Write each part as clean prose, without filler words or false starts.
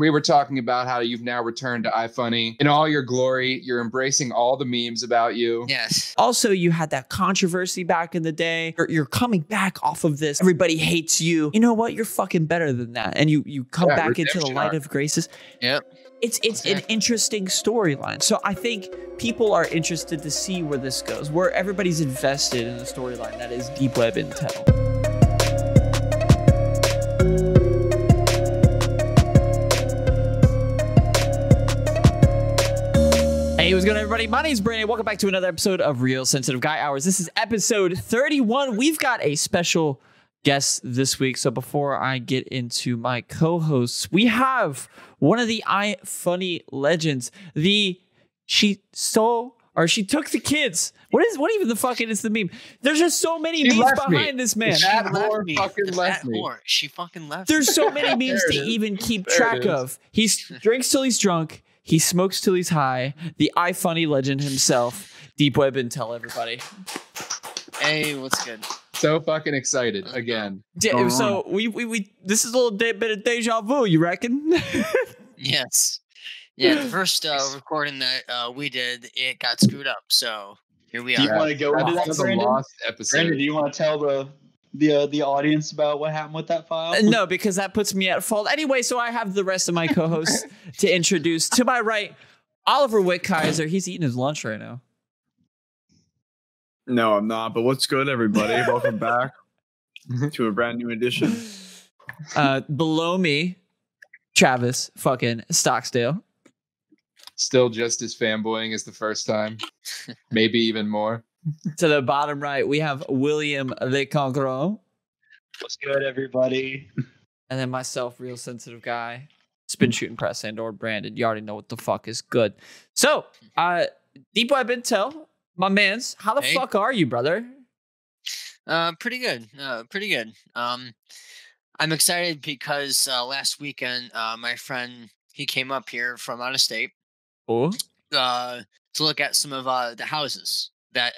we were talking about how you've now returned to iFunny in all your glory. You're embracing all the memes about you. Yes. Also, you had that controversy back in the day. You're coming back off of this. Everybody hates you. You know what? You're fucking better than that. And you come back into the light of graces. Yep. It's an interesting storyline. So I think people are interested to see where this goes, where everybody's invested in the storyline that is Deep Web Intel. Hey, what's going on, everybody? My name's Brandyn. Welcome back to another episode of Real Sensitive Guy Hours. This is episode 31. We've got a special guest this week. So before I get into my co-hosts, we have one of the iFunny legends. She took the kids. What even the fucking is the meme? There's just so many memes behind this man. She fucking left. There's so many memes to even keep track of. He drinks till he's drunk. He smokes till he's high. The iFunny legend himself, Deep Web Intel, everybody. Hey, what's good? So fucking excited again. So we this is a little bit of deja vu, you reckon? Yes. Yeah, the first recording that we did, it got screwed up. So here we are. Do you want to go into that, Brandyn? Lost episode. Brandyn, do you want to tell the audience about what happened with that file? No, because that puts me at fault. Anyway, so I have the rest of my co-hosts to introduce. To my right, Oliver Wick Kaiser. He's eating his lunch right now. No, I'm not. But what's good, everybody? Welcome back to a brand new edition. Below me, Travis fucking Stocksdale. Still just as fanboying as the first time. Maybe even more. To the bottom right, we have William the Conqueror. What's good, everybody? And then myself, Real Sensitive Guy, SpinShootImpress and/or Brandyn. You already know what the fuck is good. So, Deep Web Intel, my man's. How the fuck are you, brother? Pretty good. Pretty good. I'm excited because last weekend, my friend he came up here from out of state. Oh. To look at some of the houses that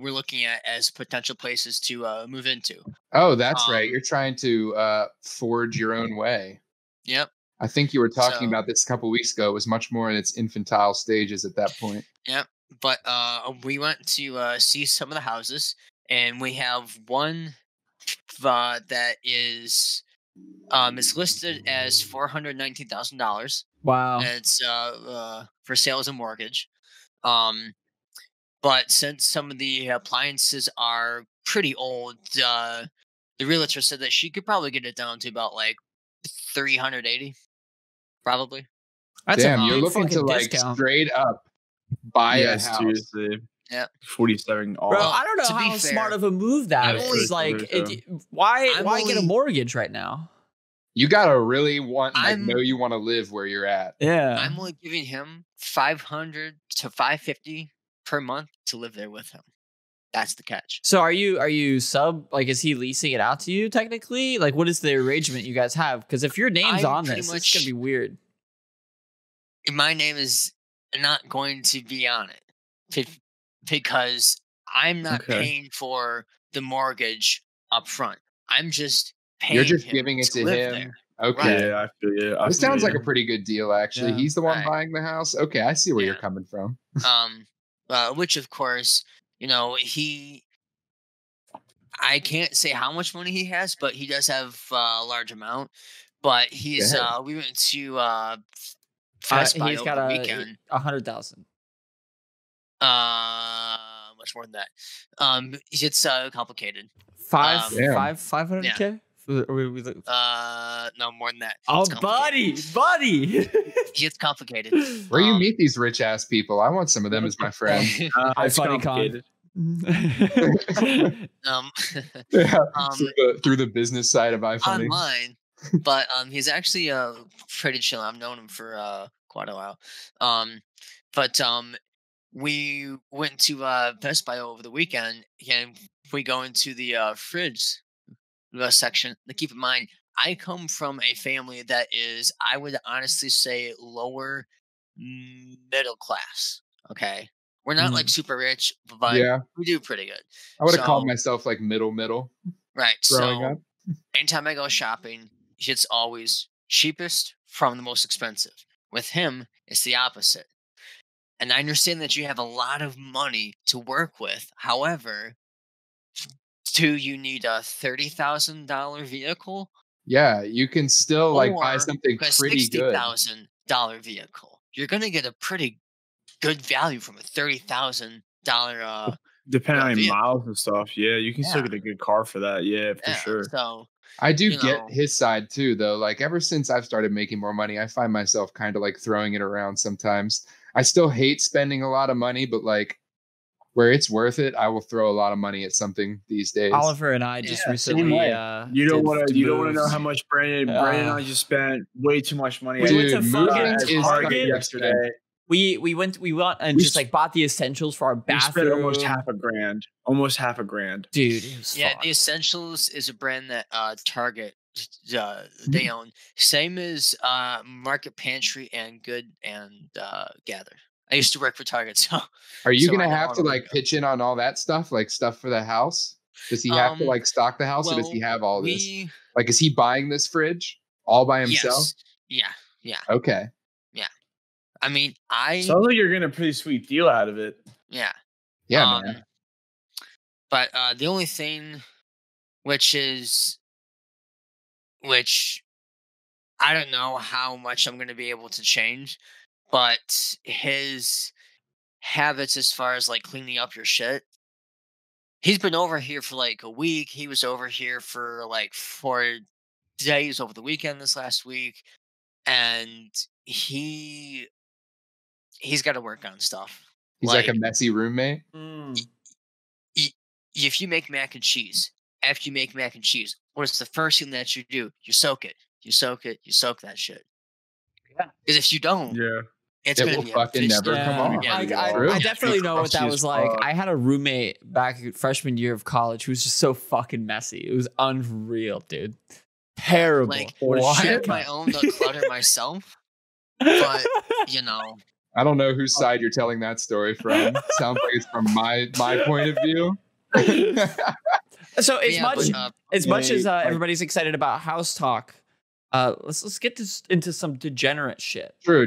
we're looking at as potential places to move into. Oh, that's right. You're trying to forge your own way. Yep. I think you were talking about this a couple weeks ago. It was much more in its infantile stages at that point. Yep. But we went to see some of the houses, and we have one that is it's listed as $419,000. Wow. It's for sales and mortgage. But since some of the appliances are pretty old, the realtor said that she could probably get it down to about like 380, probably. That's damn, you're looking to like discount. Straight up buy a house. Seriously. Yeah, 47. Bro, I don't know how smart of a move that is. Like, why get a mortgage right now? You gotta really want, like, know you want to live where you're at. Yeah, I'm only giving him $500 to $550. Per month to live there with him. That's the catch. So are you sub, like, is he leasing it out to you technically? Like, what is the arrangement you guys have? Because if your name's on this, it's gonna be weird. My name is not going to be on it because I'm not paying for the mortgage up front. I'm just paying. You're just giving it to him. There. Okay. Yeah, I feel you. This sounds like a pretty good deal, actually. Yeah. He's the one buying the house. Okay, I see where you're coming from. Which, of course, you know, I can't say how much money he has, but he does have a large amount. But he's, we went to Fast Buy over the weekend. 100,000. Much more than that. It's complicated. 500K? No, more than that. Oh, buddy. It's complicated. Where you meet these rich ass people? I want some of them as my friend. It's complicated. Through the business side of iFunny. Online, but he's actually pretty chill. I've known him for quite a while. We went to Best Buy over the weekend, and we go into the fridge section. Now, keep in mind, I come from a family that is, I would honestly say, lower middle class. Okay, we're not like super rich, but we do pretty good. I would have called myself like middle. Right. So, anytime I go shopping, it's always cheapest from the most expensive. With him, it's the opposite. And I understand that you have a lot of money to work with. However, do you need a $30,000 vehicle? Yeah, you can still like buy something pretty good. $60,000 vehicle. You're going to get a pretty good value from a $30,000 depending on miles and stuff. Yeah, you can still get a good car for that. Yeah, for sure. So I do get his side too, though. Like ever since I've started making more money, I find myself kind of like throwing it around sometimes. I still hate spending a lot of money, but like where it's worth it, I will throw a lot of money at something these days. Oliver and I just recently you don't want to know how much Brandyn and I just spent way too much money. Dude, moving is Target yesterday. We just bought the essentials for our bathroom. We spent almost half a grand. Dude, yeah, the essentials is a brand that Target they own, same as Market Pantry and Good and Gather. I used to work for Target, so are you gonna have to like pitch in on all that stuff, like stuff for the house? Does he have to like stock the house, or does he have all this? Like, is he buying this fridge all by himself? Yes. Yeah. Yeah. Okay. Yeah. I mean, sounds like you're getting a pretty sweet deal out of it. Yeah. Yeah, man. But the only thing, which I don't know how much I'm going to be able to change, but his habits as far as like cleaning up your shit, he's been over here for like a week. He was over here for like 4 days over the weekend this last week, and he's got to work on stuff. He's like a messy roommate. If you make mac and cheese, after you make mac and cheese, what's the first thing that you do? You soak it. You soak it. You soak that shit. Yeah. Because if you don't, it will fucking never come on. Yeah. I definitely know what that was like. I had a roommate back freshman year of college who was just so fucking messy. It was unreal, dude. Terrible. Like, shit my own to clutter myself. But, you know. I don't know whose side you're telling that story from. Sounds like it's from my point of view. So as much as everybody's excited about house talk, let's get this into some degenerate shit. True.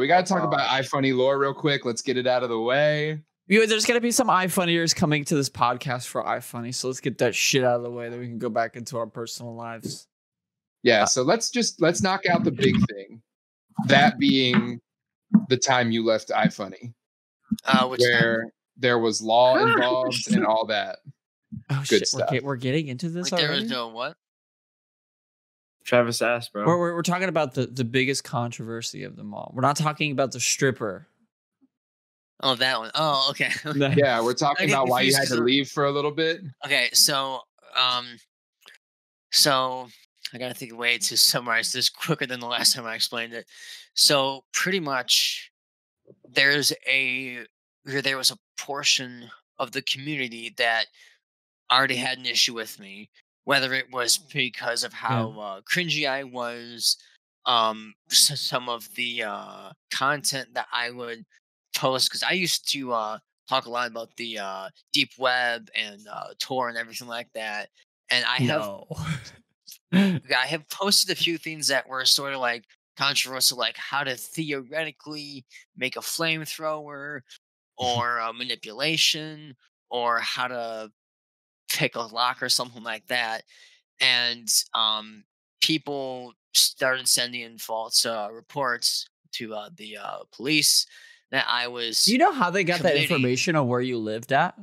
We gotta talk about iFunny lore real quick. Let's get it out of the way. There's gonna be some iFunnyers coming to this podcast for iFunny, so let's get that shit out of the way, then we can go back into our personal lives. Yeah, so let's knock out the big thing, that being the time you left iFunny, where there was law involved and all that. Oh, good shit. Stuff. We're getting into this already? There was no what? Travis asked, bro. We're talking about the biggest controversy of them all. We're not talking about the stripper. Oh, that one. Oh, okay. Yeah, we're talking about why you had to leave for a little bit. Okay, so I gotta think of a way to summarize this quicker than the last time I explained it. So pretty much there was a portion of the community that already had an issue with me, whether it was because of how cringy I was, some of the content that I would post, because I used to talk a lot about the deep web and Tor and everything like that, and I have posted a few things that were sort of like controversial, like how to theoretically make a flamethrower, or manipulation, or how to pick a lock or something like that. And people started sending in false reports to the police that I was. Do you know how they got that information on where you lived at?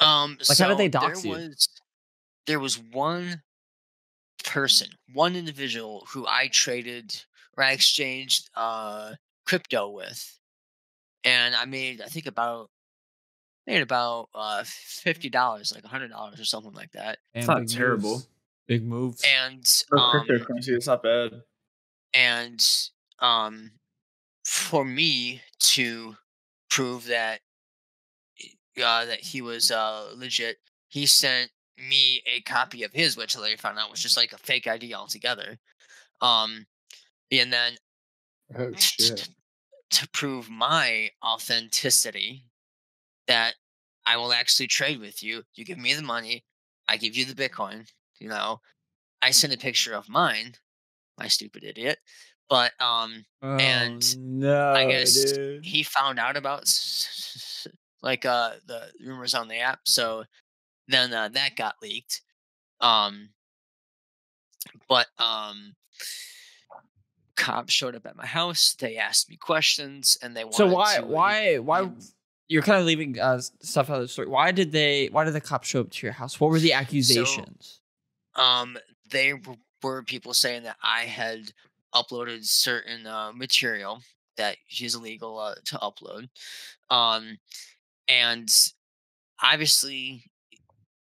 Like, so how did they dox you? There was one person, one individual who I traded or I exchanged crypto with. And I made about $50, like $100 or something like that. It's not terrible. Big moves. And cryptocurrency, it's not bad. And for me to prove that he was legit, he sent me a copy of his, which I later found out was just like a fake ID altogether. And then to prove my authenticity, that I will actually trade with you. You give me the money, I give you the Bitcoin. You know, I sent a picture of mine my stupid idiot. But I guess he found out about the rumors on the app, so then that got leaked. Cops showed up at my house. They asked me questions, and they wanted to. So why you're kind of leaving stuff out of the story? Why did the cops show up to your house? What were the accusations? So, they were people saying that I had uploaded certain material that is illegal to upload, and obviously,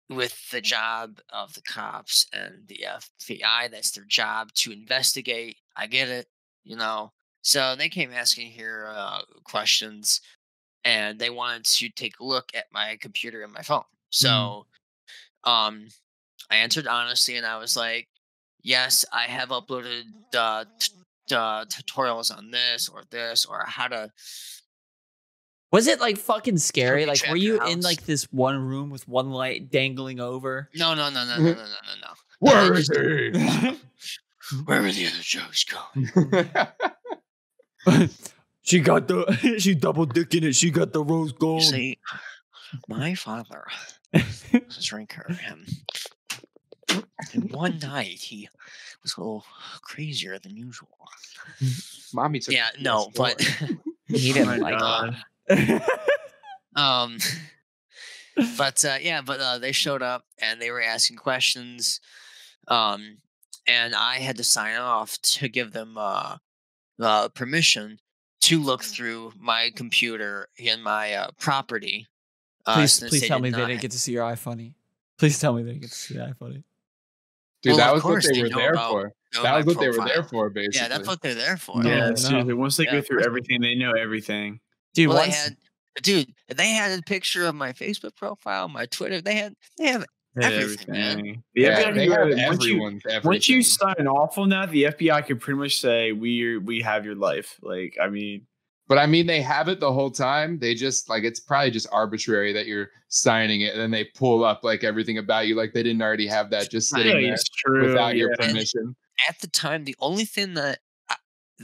with the job of the cops and the FBI, that's their job to investigate. I get it, you know. So they came asking here questions, and they wanted to take a look at my computer and my phone. So I answered honestly, and I was like, yes, I have uploaded tutorials on this or how to. Was it like fucking scary? Like, were you in like this one room with one light dangling over? No. Where is he? Where were the other jokes going? She double dicking it. She got the rose gold. You see, my father was a drinker. And one night he was a little crazier than usual. Mommy took but he didn't like that. They showed up and they were asking questions. And I had to sign off to give them permission to look through my computer and my property. Please tell me they didn't get to see your iFunny. Please tell me they didn't get to see your iFunny. Dude, that was what they were there for. That was what they were there for, basically. Yeah, that's what they're there for. Yeah, seriously. Once they go through everything, they know everything. Dude, they had a picture of my Facebook profile, my Twitter. They have everything. Man. The FBI, once you sign off on that, the FBI can pretty much say we have your life. Like, I mean, but I mean, they have it the whole time. They just like it's probably just arbitrary that you're signing it, and then they pull up like everything about you, like they didn't already have that just sitting there without your permission. And at the time, the only thing that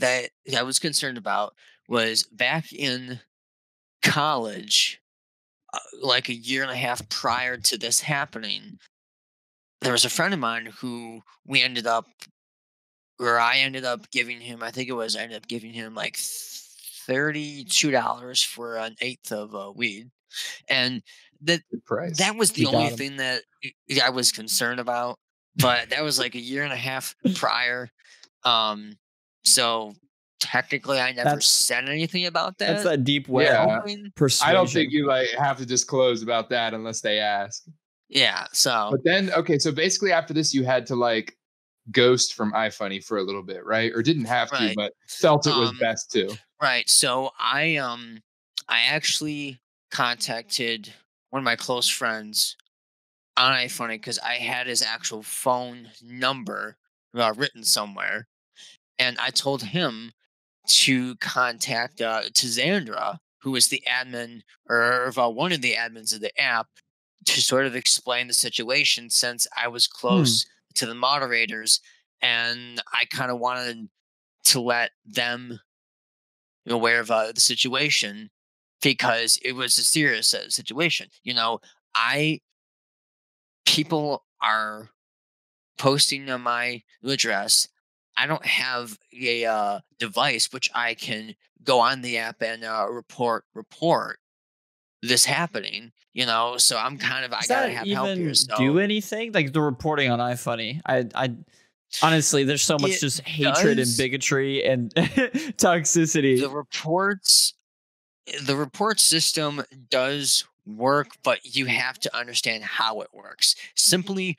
I was concerned about was back in college. Like a year and a half prior to this happening, there was a friend of mine who I ended up giving him like $32 for an eighth of weed. And that was the only thing that I was concerned about. But that was like a year and a half prior. So technically, I never said anything about that. That's a deep web. Yeah. I don't think you like have to disclose about that unless they ask. Yeah. So, but then so basically after this, you had to like ghost from iFunny for a little bit, right? Or didn't have to, but felt it was best to. Right. So I actually contacted one of my close friends on iFunny because I had his actual phone number written somewhere, and I told him to contact to Zandra, who is the admin or one of the admins of the app, to sort of explain the situation since I was close to the moderators, and I kind of wanted to let them be aware of the situation because it was a serious situation. You know, people are posting on my address. I don't have a device which I can go on the app and report this happening, you know. So I'm kind of I gotta have help here. So. Do anything like the reporting on iFunny? I honestly, there's so much hatred and bigotry and toxicity. The report system does work, but you have to understand how it works. Simply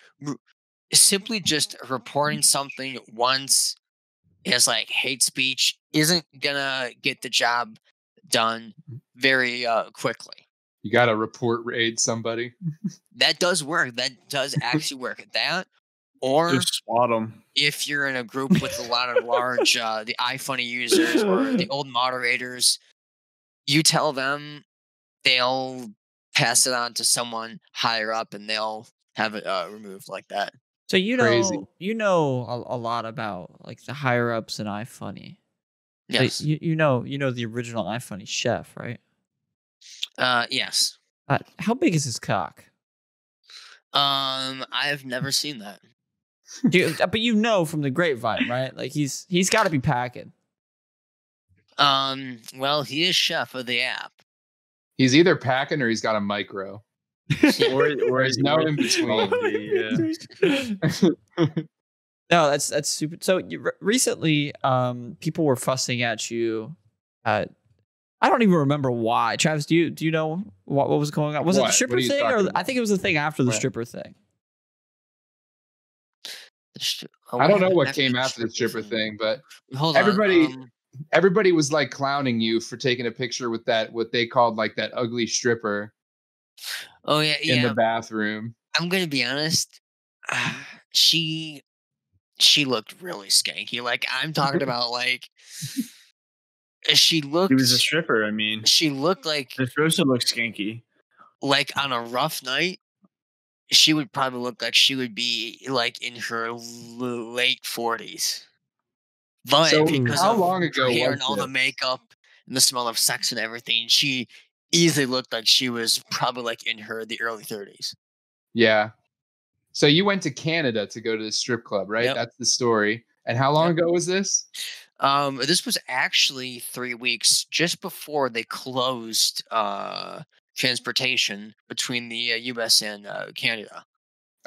just reporting something once as like hate speech isn't gonna get the job done very quickly. You gotta report raid somebody. That does work. That does actually work. That or just swat them. If you're in a group with a lot of large the iFunny users or the old moderators, you tell them, they'll pass it on to someone higher up, and they'll have it removed like that. So you know a lot about like the higher ups in iFunny. Yes. So you know the original iFunny chef, right? Yes. How big is his cock? I've never seen that. But you know from the grapevine, right? Like he's got to be packing. Well, he is chef of the app. He's either packing or he's got a micro. or he's no in between. Yeah. No, that's super. So recently, people were fussing at you. I don't even remember why. Travis, do you know what was going on? Was it the stripper thing, or I think it was the thing after the stripper thing? I don't know what came after the stripper thing, but everybody was like clowning you for taking a picture with that what they called like that ugly stripper. Oh yeah, in the bathroom. I'm gonna be honest. She looked really skanky. Like I'm talking about, like she looked. She was a stripper. I mean, she looked like the stripper looked skanky. Like on a rough night, she would probably look like she would be like in her late 40s. But so because how long ago her hair and all the makeup and the smell of sex and everything, she easily looked like she was probably like in her the early 30s. Yeah. So you went to Canada to go to the strip club, right? Yep. That's the story. And how long ago was this? This was actually 3 weeks just before they closed transportation between the U.S. and Canada.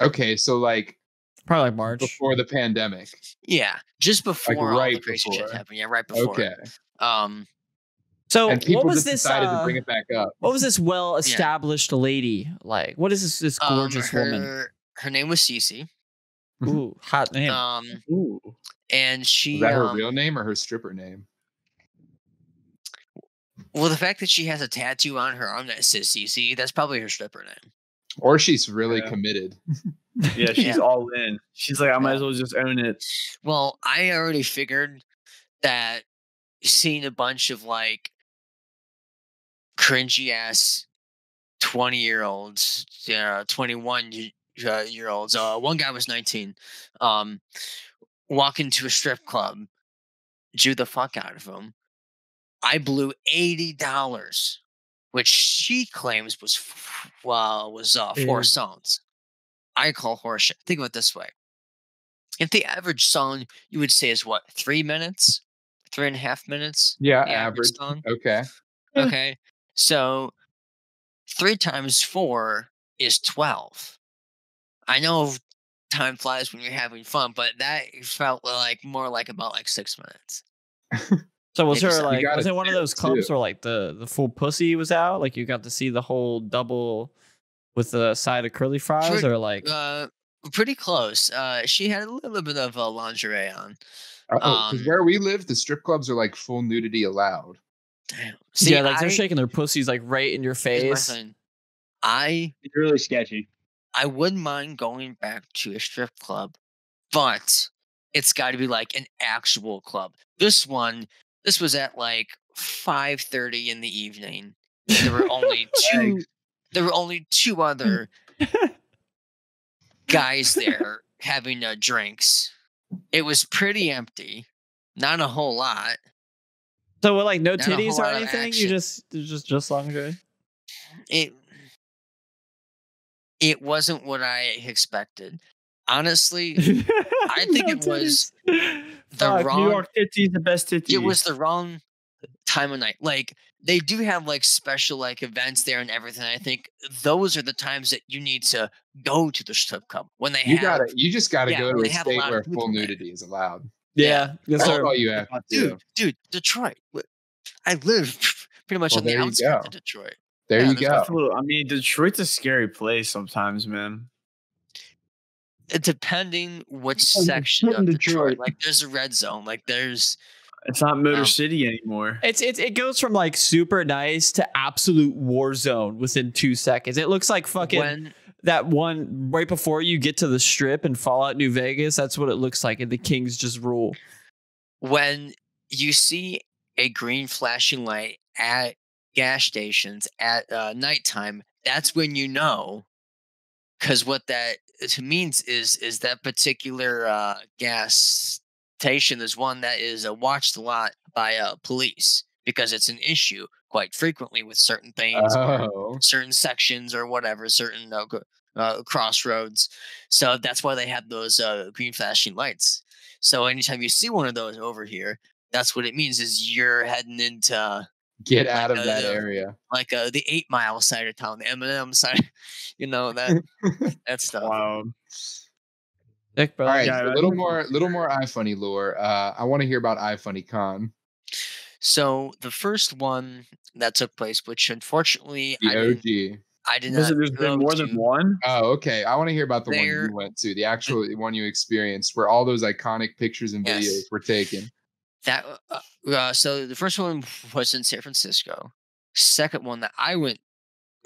Okay, so like probably like March before the pandemic. Yeah, just before like right all the crazy shit happened. Yeah, right before. Okay. So and what was this? Decided to bring it back up. What was this well-established lady like? What is this gorgeous woman? Her name was Cece. Ooh, hot name. Ooh. And she. Is that her real name or her stripper name? Well, the fact that she has a tattoo on her arm that says Cece, that's probably her stripper name. Or she's really committed. Yeah, she's all in. She's like, I might as well just own it. Well, I already figured that seeing a bunch of like cringy ass 20-year-olds, 21-year-olds. One guy was 19. Walk into a strip club, drew the fuck out of him. I blew $80, which she claims was $4. I call horseshit. Think of it this way: if the average song you would say is what, 3 minutes, 3.5 minutes? Yeah, average song. Okay. Okay. So 3 times 4 is 12. I know time flies when you're having fun, but that felt like more like about like 6 minutes. So was her like, was it one of those clubs where like the full pussy was out? Like you got to see the whole double with the side of curly fries, or like pretty close. She had a little bit of lingerie on. Where we live, the strip clubs are like full nudity allowed. Damn. See, yeah, like they're shaking their pussies like right in your face. It's really sketchy. I wouldn't mind going back to a strip club, but it's got to be like an actual club. This was at like 5:30 in the evening. There were only two other guys there having drinks. It was pretty empty, not a whole lot. So, what, like no titties or anything? You just lingerie. It wasn't what I expected. Honestly, I think it was the wrong. New York titties, the best titties. It was the wrong time of night. Like they do have like special like events there and everything. I think those are the times that you need to go to the strip club when they you just gotta go to a state where full nudity is allowed. Yeah, that's all you have to do. Dude, Detroit. I live pretty much on the outskirts of Detroit. There you go. I mean, Detroit's a scary place sometimes, man. Depending which section of Detroit, like there's a red zone, like there's. It's not Motor City anymore. It goes from like super nice to absolute war zone within 2 seconds. It looks like fucking that one right before you get to the strip and Fallout New Vegas. That's what it looks like, and the Kings just rule. When you see a green flashing light at gas stations at nighttime, that's when you know, because what that means is that particular gas station is one that is watched a lot by police because it's an issue quite frequently with certain things, or certain sections or whatever, certain crossroads. So that's why they have those green flashing lights. So anytime you see one of those over here, that's what it means is you're heading into get out of that area, like the 8 Mile side of town, the M&M side, you know, that that stuff. Wow. Nick, all right, so a little more iFunny lore. I want to hear about iFunnyCon. So the first one that took place, which unfortunately I did not. There's been more than one. Oh, okay. I want to hear about the one you went to, the actual one you experienced, where all those iconic pictures and videos were taken. That so the first one was in San Francisco. Second one that I went,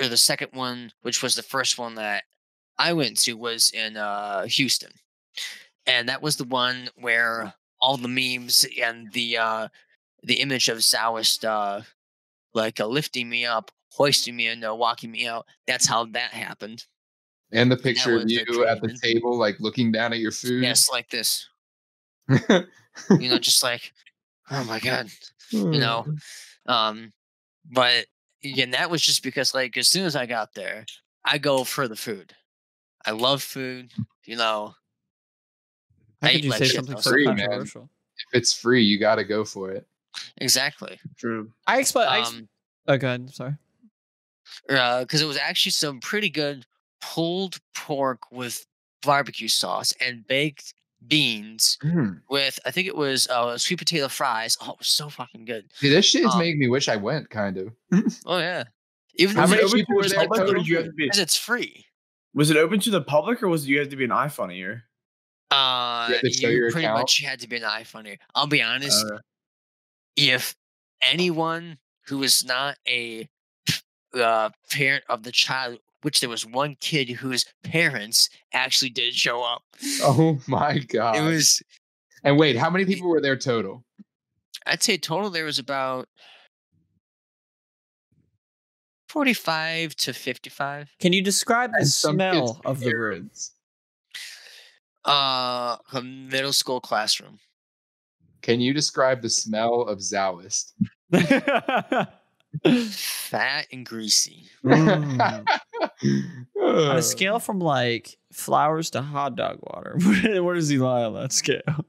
or the second one, which was the first one that I went to, was in Houston, and that was the one where all the memes and the image of Zaoist lifting me up, hoisting me, and walking me out. That's how that happened. And the picture of you at the table, like looking down at your food. Yes, like this. You know, just like, oh my God, you know, but again, that was just because, like, as soon as I got there, I go for the food. I love food, you know. How could you say something free, man? If it's free, you got to go for it. Exactly. True. Oh, go ahead. Sorry. Because it was actually some pretty good pulled pork with barbecue sauce and baked beans with, I think it was sweet potato fries. Oh, it was so fucking good. Dude, this shit's making me wish I went, kind of. Oh yeah. Even how many people were there? Because it's free. Was it open to the public, or was you had to be an iFunnier? You pretty much had to be an iFunnier. I'll be honest. If anyone who was not a parent of the child, which there was one kid whose parents actually did show up. Oh my God. It was. And wait, how many people were there total? I'd say total there was about 45 to 55. Can you describe the smell of the room? A middle school classroom. Can you describe the smell of Zaoist? Fat and greasy. On a scale from like flowers to hot dog water, where does he lie on that scale?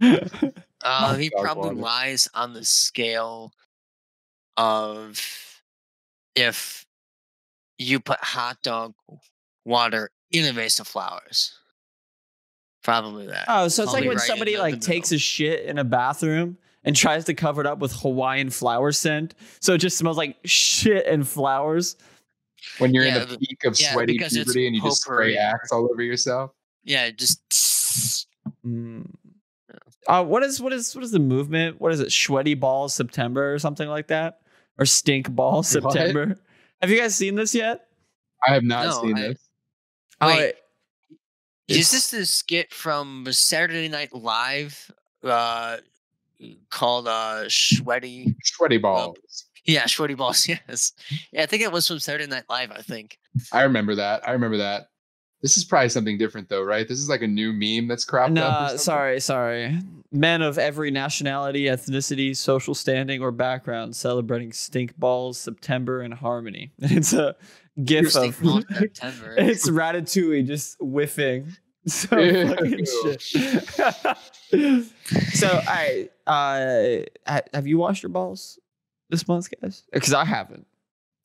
He probably lies on the scale of, if you put hot dog water in a vase of flowers, probably that. Oh, so it's like when somebody like takes a shit in a bathroom and tries to cover it up with Hawaiian flower scent, so it just smells like shit and flowers. When you're in the peak of sweaty puberty and you just spray Axe all over yourself. Yeah, just. What is the movement? What is it? Sweaty Balls September or something like that, or Stink Ball September? What? Have you guys seen this yet? I have not seen this. Wait, is this the skit from Saturday Night Live? Called Sweaty Balls. Yeah, Sweaty Balls, yes. Yeah, I think it was from Saturday Night Live, I think. I remember that. This is probably something different though, right? This is like a new meme that's cropped up. Sorry. Men of every nationality, ethnicity, social standing, or background celebrating Stink Balls September in harmony. It's a gif of September. It's Ratatouille just whiffing. So fucking shit. So have you washed your balls this month, guys? Because I haven't.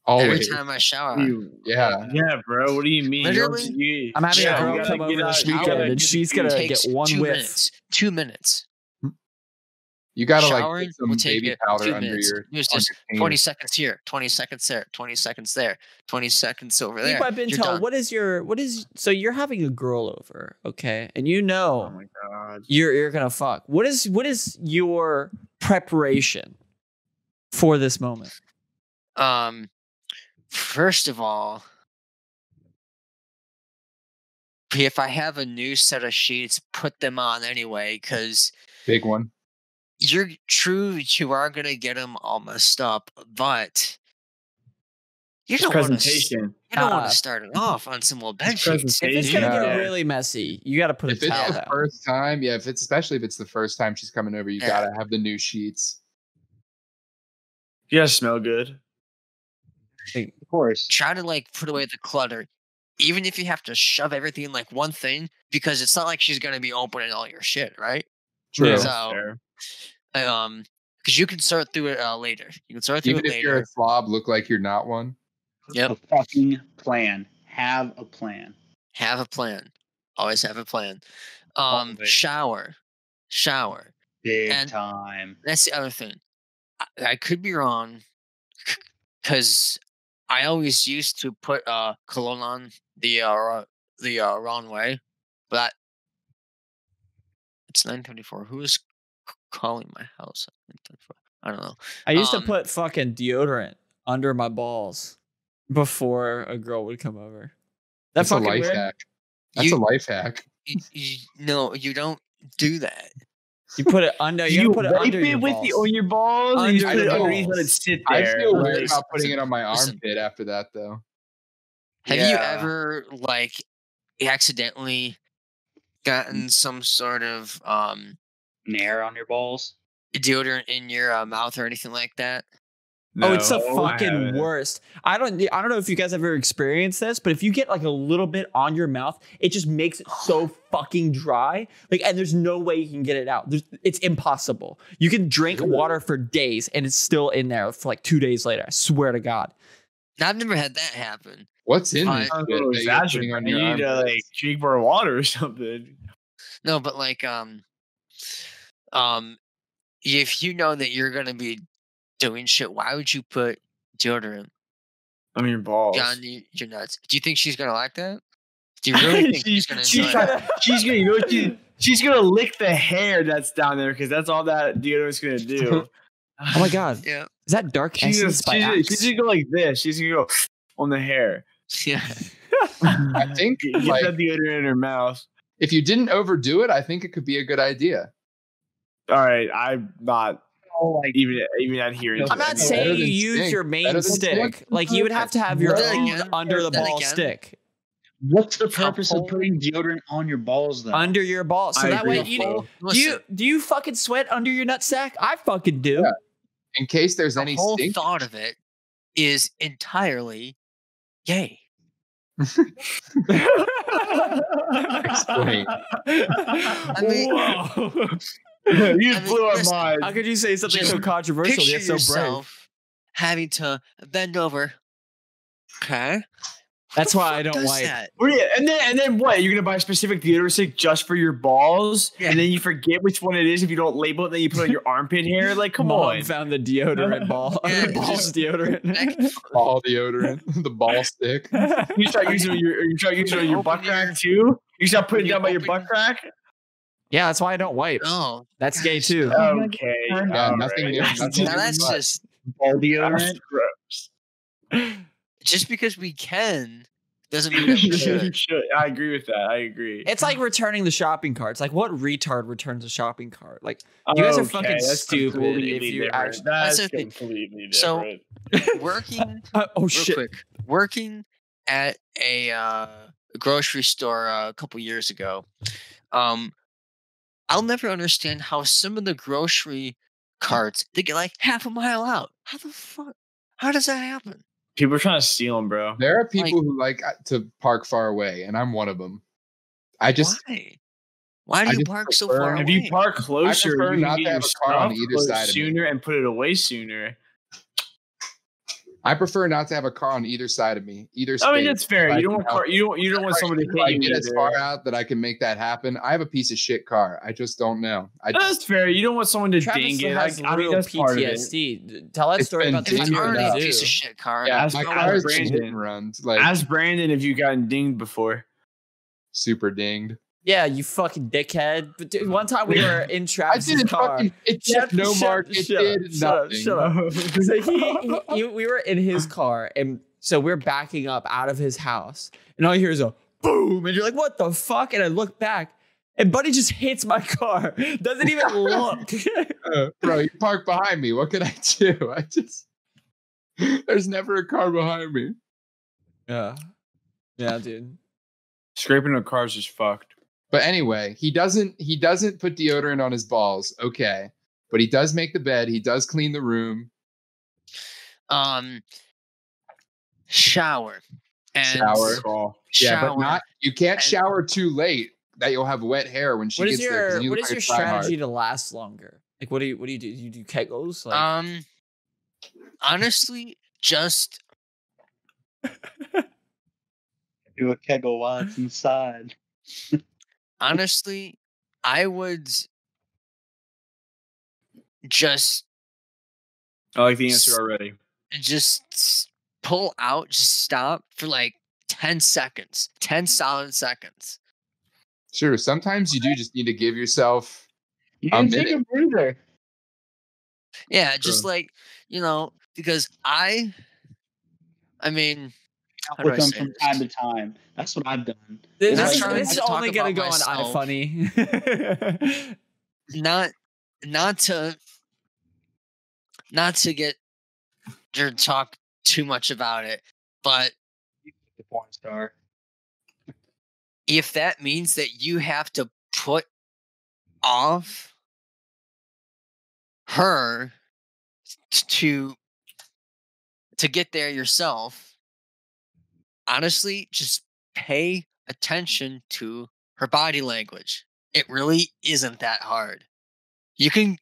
Every time I shower. Yeah, bro. What do you mean? Literally, I'm having a girl come over this weekend, and she's gonna get one whiff. 2 minutes. You gotta like put some baby powder under your. Just 20 seconds here, 20 seconds there, 20 seconds there, 20 seconds over there. Intel, what is so you're having a girl over, okay? And you know, oh my God, you're gonna fuck. What is your preparation for this moment? First of all, if I have a new set of sheets, put them on anyway, because big one. You're true. You are gonna get them all messed up, but you don't want to. I don't want to start it off on some old bench sheets. If it's gonna get really messy, you got to put a towel down. First time, yeah. If it's especially if it's the first time she's coming over, you gotta have the new sheets. You guys smell good. Of course. Try to like put away the clutter, even if you have to shove everything in like one thing, because it's not like she's gonna be opening all your shit, right? True. So, because you can sort through it later. You can sort through it later. Even if you're a slob, look like you're not one. Yep. A fucking plan. Have a plan. Have a plan. Always have a plan. Shower. Shower. Big time. That's the other thing. I could be wrong because I always used to put cologne on the wrong way, but it's 9:34. Who is calling my house? I don't know. I used to put fucking deodorant under my balls before a girl would come over. That's a life hack. That's a life hack. No, you don't do that. You put it under. You put it under your balls. You wipe it on your balls, and you put it underneath and sit there. I feel weird about putting it on my armpit after that, though. Have you ever like accidentally gotten some sort of nair on your balls? Deodorant in your mouth or anything like that? No, oh, it's the fucking worst. I don't know if you guys ever experienced this, but if you get like a little bit on your mouth, it just makes it so fucking dry. Like, and there's no way you can get it out. It's impossible. You can drink water for days and it's still in there for like 2 days later. I swear to God. I've never had that happen. What's in this? You need to like drink more water or something. No, but like, if you know that you're gonna be doing shit, why would you put deodorant on your balls? John, you're nuts. Do you think she's gonna like that? Do you really think she's gonna enjoy that? She's gonna lick the hair that's down there because that's all that deodorant's gonna do. Oh my God! Yeah, is that dark essence by accident? She's gonna go like this. She's gonna go on the hair. Yeah, I think get like, that deodorant in her mouth. If you didn't overdo it, I think it could be a good idea. All right, I'm not. Like even adhering. I'm not saying you use your main stick. Like you would have to have your own under the ball stick. What's the purpose of putting deodorant on your balls though? Under your balls, so that way do you fucking sweat under your nutsack? I fucking do. Yeah. In case there's any whole stink. Thought of it is entirely gay. I mean. Whoa. You blew our mind. How could you say something so controversial yet so brave? Having to bend over. Okay. That's why I don't like that. And then what? You're gonna buy a specific deodorant stick just for your balls, and then you forget which one it is if you don't label it. Then you put it on your armpit hair. Like, come on. Found the deodorant ball. Balls deodorant. Ball deodorant. The ball stick. You start using it on your butt crack too. You start putting it down by your butt crack. Yeah, that's why I don't wipe. Oh, that's gay too. Okay, yeah, nothing new. That's just deodorant. Just because we can doesn't mean that we should. I agree with that. I agree. It's like returning the shopping carts. Like, what retard returns a shopping cart? Like, you guys are fucking stupid. If you actually, that's completely different. So working. Oh shit! Quick, working at a grocery store a couple years ago. I'll never understand how some of the grocery carts, they get like half a mile out. How the fuck? How does that happen? People are trying to steal them, bro. There are people who like to park far away, and I'm one of them. I just why do you park so far away? If you park closer, I prefer not to have a car on either side of me. Sooner and put it away sooner. I prefer not to have a car on either side of me. Either side. I mean, that's fair. You don't want you don't want someone to hit you. I get as far out that I can make that happen. I have a piece of shit car. I just don't know. That's fair. You don't want someone to ding it. I mean, that's part of it. Tell that story about the piece of shit car. Yeah, my car is Brandyn runs. Like, ask Brandyn if you've gotten dinged before. Super dinged. Yeah, you fucking dickhead. But dude, one time we were in Travis's car. It took no mark. It did nothing. Shut up. So we were in his car, and so we're backing up out of his house, and all you hear is a boom, and you're like, "What the fuck?" And I look back, and Buddy just hits my car. Doesn't even look. Bro, you parked behind me. What could I do? There's never a car behind me. Yeah. Yeah, dude. Scraping the cars is fucked. But anyway, he doesn't put deodorant on his balls. Okay. But he does make the bed. He does clean the room. Shower. And shower. Yeah, shower. But not, you can't shower too late. That you'll have wet hair when she gets there. What is your strategy to last longer? Like, what do you do? You do Kegels? Like, honestly, just do a Kegel once inside. Honestly, I would just. I like the answer already. Just pull out. Just stop for like 10 seconds. 10 solid seconds. Sure. Sometimes you do just need to give yourself a minute. Take a breather. Yeah, sure. Just like, you know, because I mean, from time to time. That's what I've done. This is only gonna go myself. On iFunny. not to get or talk too much about it, but the porn star. If that means that you have to put off her to get there yourself, honestly, just pay attention to her body language. It really isn't that hard. You can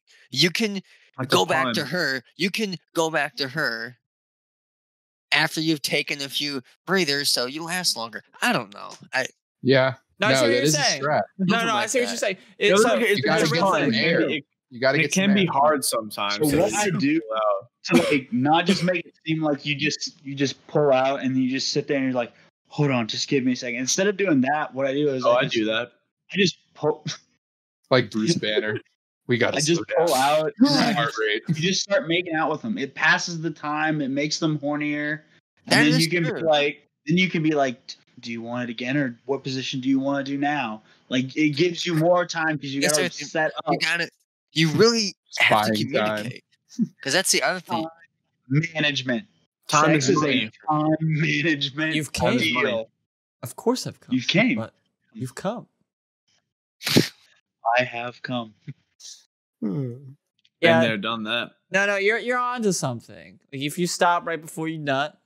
go back to her. You can go back to her after you've taken a few breathers, so you last longer. I don't know. Yeah. No, I see what you're saying. No, I see what you're saying. It can be hard sometimes. So what I do to like not just make it seem like you just pull out and you just sit there and you're like, hold on, just give me a second. Instead of doing that, what I do is I just pull, like Bruce Banner. We got to just pull out. You just start making out with them. It passes the time. It makes them hornier. And then you can be like. Do you want it again, or what position do you want to do now? Like, it gives you more time because you got to set up. You really have to communicate, because that's the other thing. Management. Time is a time management. You've come. Of course, I've come. You've came. But you've come. I have come. Yeah, they've done that. No, you're onto something. Like, if you stop right before you nut.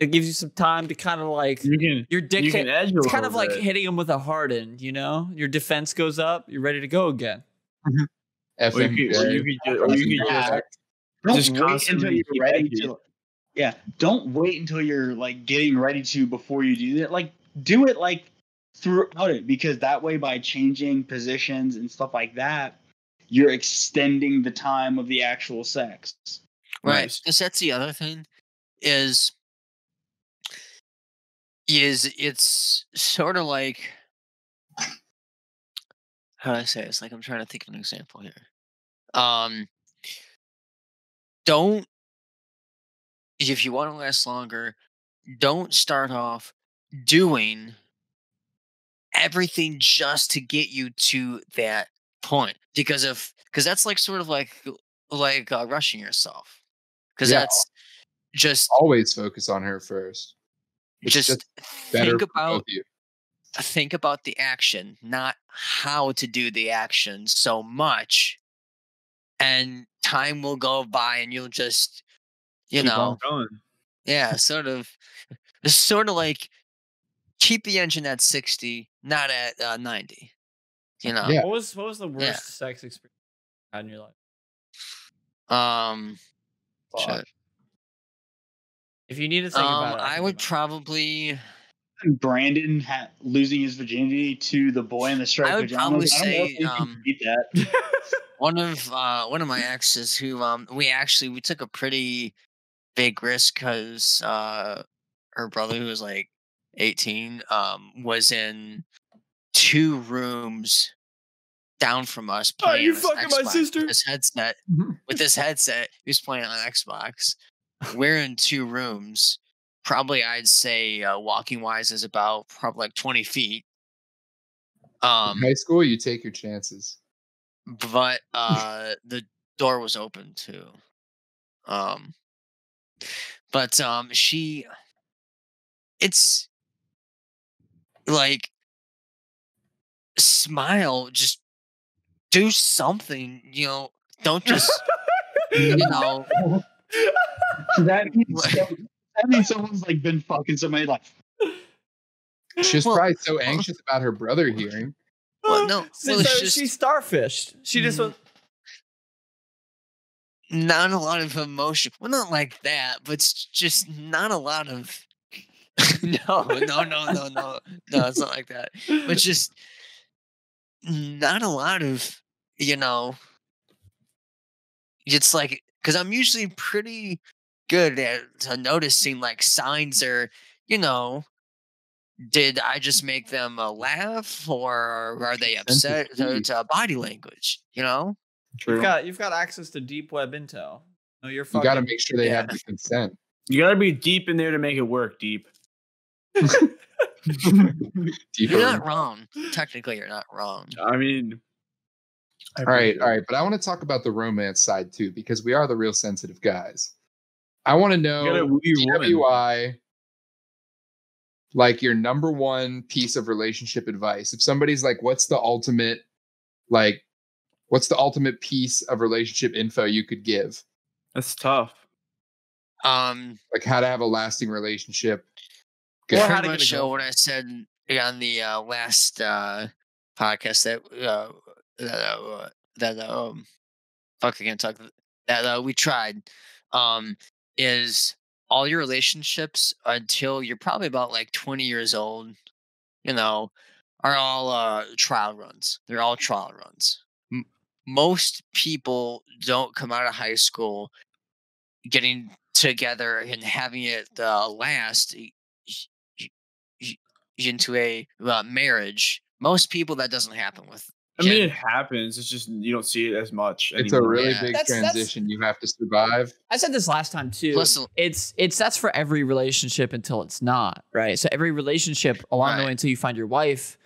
It gives you some time to kind of like your dick. You can edge it's kind of like hitting him with a hard end, you know. Your defense goes up. You're ready to go again. Or you could just wait until you're ready to. Yeah, don't wait until you're like getting ready to before you do that. Like, do it like throughout it, because that way, by changing positions and stuff like that, you're extending the time of the actual sex. Right. Because that's the other thing is. It's sort of like, how do I say it? It's like I'm trying to think of an example here. If you want to last longer, don't start off doing everything just to get you to that point, because that's like sort of like rushing yourself, because that's just always focus on her first. Just think about the action, not how to do the action so much, and time will go by, and you'll just, sort of like keep the engine at 60, not at 90. You know, yeah. What was the worst sex experience you had in your life? If you need to think about it, I would probably Brandyn losing his virginity to the boy in the striped pajamas. I would probably say one of my exes who we took a pretty big risk because her brother, who was like 18, was in 2 rooms down from us. Are you fucking my sister? With his headset, he was playing on Xbox. We're in 2 rooms. Probably, I'd say walking wise is about probably like 20 feet. In high school, you take your chances. But the door was open too. But she it's like, smile, just do something, you know, don't just, you know. That means someone's like been fucking somebody like. She's probably so anxious about her brother hearing. Well, no, well, so she starfished. She just was not a lot of emotion. Well, not like that, but it's just not a lot of. No, it's not like that. But just not a lot of, you know. It's like, because I'm usually pretty good at noticing like signs or, you know. Did I just make them laugh, or are they upset? To body language, you know. True. You've got access to Deep Web Intel. No, you're fucking. You got to make sure they have the consent. You got to be deep in there to make it work. Deep. You're not wrong. Technically, you're not wrong. I mean, all right. But I want to talk about the romance side too, because we are the real sensitive guys. I want to know TWI. Like your number one piece of relationship advice. If somebody's like, what's the ultimate piece of relationship info you could give? That's tough. Like how to have a lasting relationship. Or how to show what I said on the last podcast we tried is all your relationships until you're probably about like 20 years old, you know, are all trial runs. They're all trial runs. Most people don't come out of high school getting together and having it last into a marriage. Most people, that doesn't happen with. I mean, it happens. It's just you don't see it as much. It's anymore. A really big transition. You have to survive. I said this last time too. Plus, it's that's for every relationship until it's not, right? So every relationship along the way until you find your wife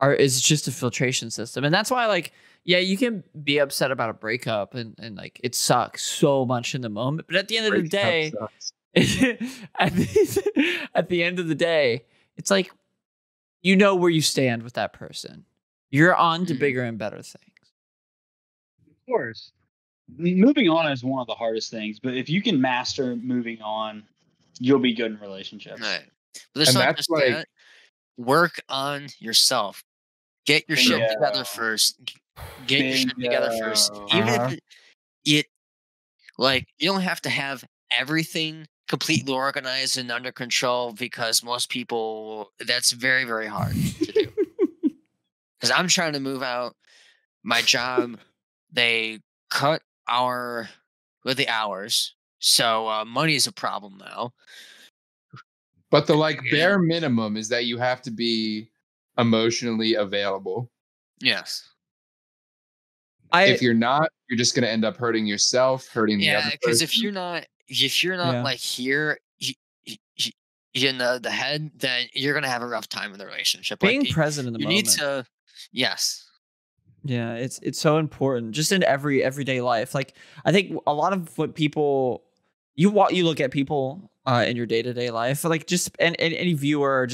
is just a filtration system, and that's why, like, yeah, you can be upset about a breakup and like it sucks so much in the moment, but at the end of the day, at the end of the day, it's like you know where you stand with that person. You're on to bigger and better things. Of course. Moving on is one of the hardest things, but if you can master moving on, you'll be good in relationships. Right. But there's not just like, that. Work on yourself. Get your shit together first. Get your shit together first. Even if it, like, you don't have to have everything completely organized and under control, because most people, that's very, very hard to do. Because I'm trying to move out my job. They cut the hours. So money is a problem now. But the bare minimum is that you have to be emotionally available. Yes. If you're not, you're just going to end up hurting yourself, hurting the other person. Yeah, because if you're not like here, you know, the head, then you're going to have a rough time in the relationship. Being like, present in the moment. You need to. Yes. Yeah, it's so important just in everyday life. Like I think a lot of what people you look at people in your day-to-day life, like just and any viewer,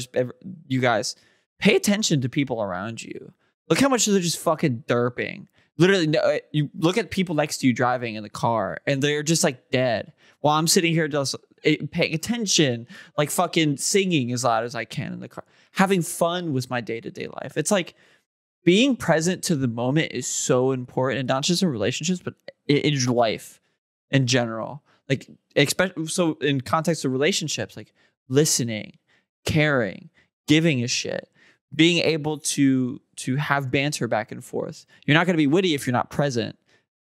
you guys pay attention to people around you. Look how much they're just fucking derping. Literally, no, you look at people next to you driving in the car and they're just like dead. While I'm sitting here just paying attention, like fucking singing as loud as I can in the car, having fun with my day-to-day life. It's like being present to the moment is so important, and not just in relationships, but in life in general. Like, especially so in context of relationships, like listening, caring, giving a shit, being able to have banter back and forth. You're not going to be witty if you're not present.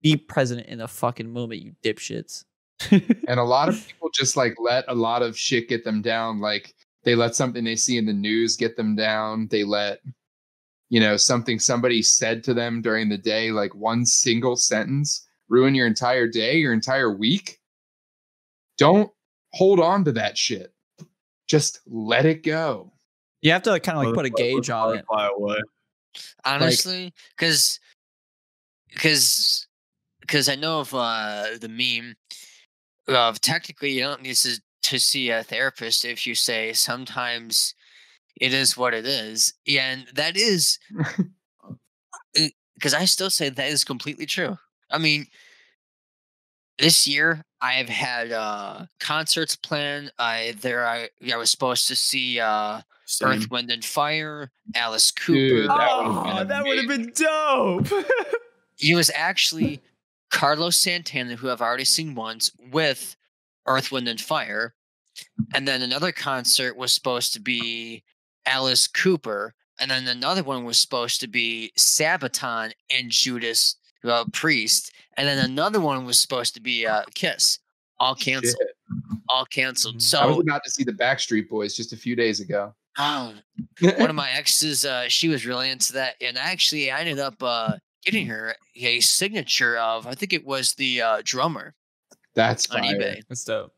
Be present in the fucking moment, you dipshits. And a lot of people just like let a lot of shit get them down. Like they let something they see in the news get them down. They let, you know, something somebody said to them during the day, like one single sentence, ruin your entire day, your entire week. Don't hold on to that shit. Just let it go. You have to kind of like put a gauge on it. Honestly, because I know of the meme of technically you don't need to to see a therapist if you say sometimes it is what it is. And that is, because I still say that is completely true. I mean, this year I have had concerts planned. I was supposed to see Earth, Wind, and Fire, Alice Cooper. Dude, that would have been dope. It was actually Carlos Santana, who I've already seen once, with Earth, Wind, and Fire. And then another concert was supposed to be Alice Cooper. And then another one was supposed to be Sabaton and Judas Priest. And then another one was supposed to be Kiss. All canceled. Shit. All canceled. So I was about to see the Backstreet Boys just a few days ago. Oh, one of my exes, she was really into that. And actually, I ended up getting her a signature of, I think it was the drummer. That's on fire. eBay. That's dope.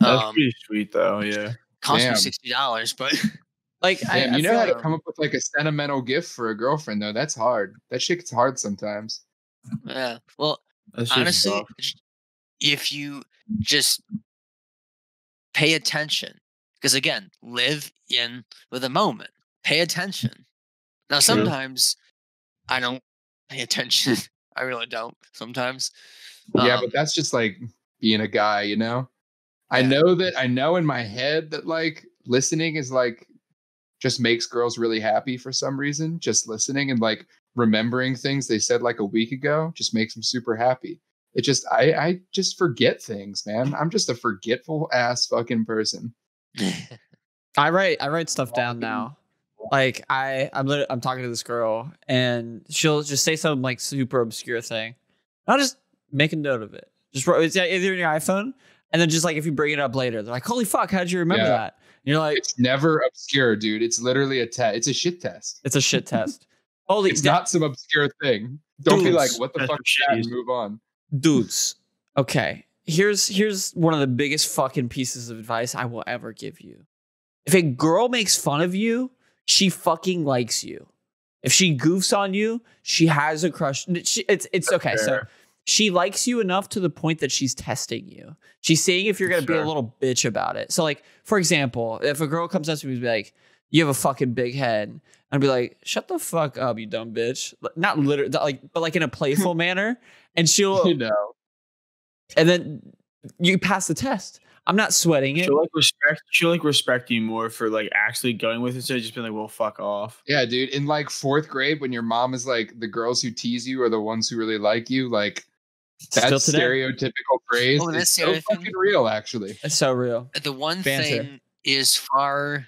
That's pretty sweet, though. Yeah. Cost me $60, but... Like, damn, you know how to come up with like a sentimental gift for a girlfriend, though. That's hard. That shit's hard sometimes. Yeah. Well, honestly, if you just pay attention, because again, live in with a moment. Pay attention. Now, sometimes I don't pay attention. I really don't sometimes. Yeah, but that's just like being a guy, you know? Yeah. I know in my head that like listening is like, just makes girls really happy for some reason. Just listening and like remembering things they said like a week ago just makes them super happy. It just, I just forget things, man. I'm just a forgetful ass fucking person. I write stuff down now. Like I'm talking to this girl and she'll just say some like super obscure thing. And I'll just make a note of it. Just it's either in your iPhone and then just like if you bring it up later, they're like, holy fuck, how'd you remember that? You're like, it's never obscure, dude. It's literally a test. It's a shit test. It's a shit test. Holy, it's not some obscure thing. Don't dudes. Be like, what the That's fuck is that? And move on, dudes. Okay, here's one of the biggest fucking pieces of advice I will ever give you. If a girl makes fun of you, she fucking likes you. If she goofs on you, she has a crush. It's okay. Fair. So she likes you enough to the point that she's testing you. She's seeing if you're going to be a little bitch about it. So, like, for example, if a girl comes up to me and be like, you have a fucking big head. I'd be like, shut the fuck up, you dumb bitch. Not literally, but like in a playful manner. And she'll, you know. And then you pass the test. I'm not sweating it. She'll respect you more for like actually going with it. So just been like, well, fuck off. Yeah, dude. In like fourth grade, when your mom is like, the girls who tease you are the ones who really like you. Like, that stereotypical phrase is so fucking real, actually. It's so real. The one thing is, far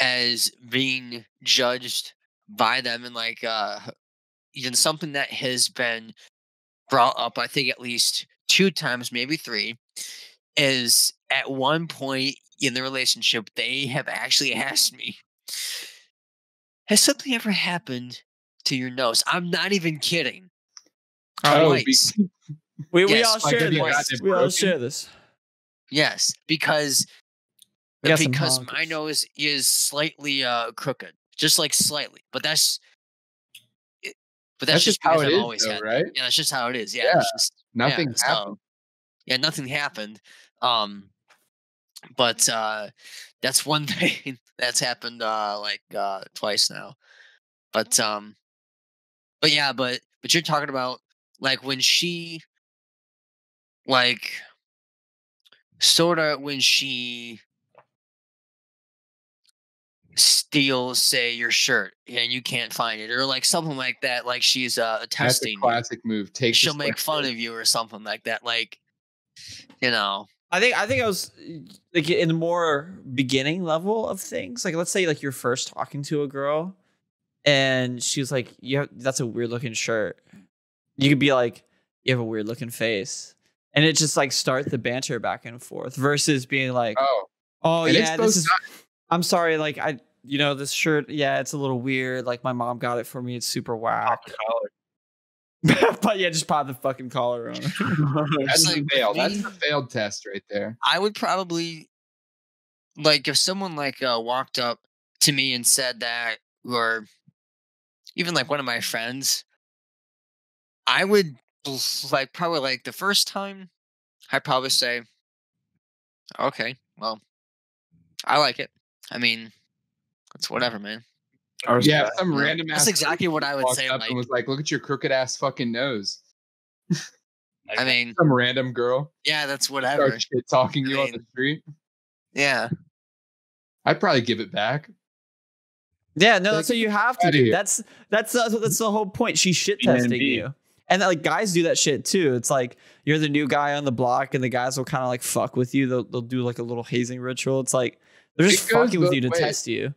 as being judged by them and like even something that has been brought up, I think at least 2 times, maybe 3, is at one point in the relationship, they have actually asked me, has something ever happened to your nose? I'm not even kidding. We all share this. Yes, because my nose is slightly crooked, just like slightly. But that's just how it is, though, right? Yeah, that's just how it is. Yeah, yeah. Nothing happened. Yeah, nothing happened. But that's one thing that's happened twice now. But you're talking about. Like when she steals, say, your shirt and you can't find it, or like something like that, like she's testing. That's a classic move. She'll make fun of you or something like that. Like, you know, I think I was like in the more beginning level of things. Like, let's say like you're first talking to a girl, and she was like, "Yeah, that's a weird looking shirt." You could be like, you have a weird looking face. And it just like start the banter back and forth versus being like, oh yeah, this is, I'm sorry. Like this shirt. Yeah. It's a little weird. Like my mom got it for me. It's super whack. But yeah, just pop the fucking collar on. That's like fail. That's the failed test right there. I would probably like, if someone like walked up to me and said that, or even like one of my friends, I would like probably like the first time I'd probably say, Okay, well, I like it. I mean, it's whatever, man. Yeah, some random ass. That's exactly what I would say. Like, and was like, look at your crooked ass fucking nose. Like, I mean, some random girl. Yeah, that's whatever. Starts shit talking you on the street. Yeah, I'd probably give it back. Yeah, no. Like, so you have to. Do. That's the whole point. She's shit testing you, and like guys do that shit too. It's like you're the new guy on the block, and the guys will kind of like fuck with you. They'll do like a little hazing ritual. It's like they're just fucking with you to test you.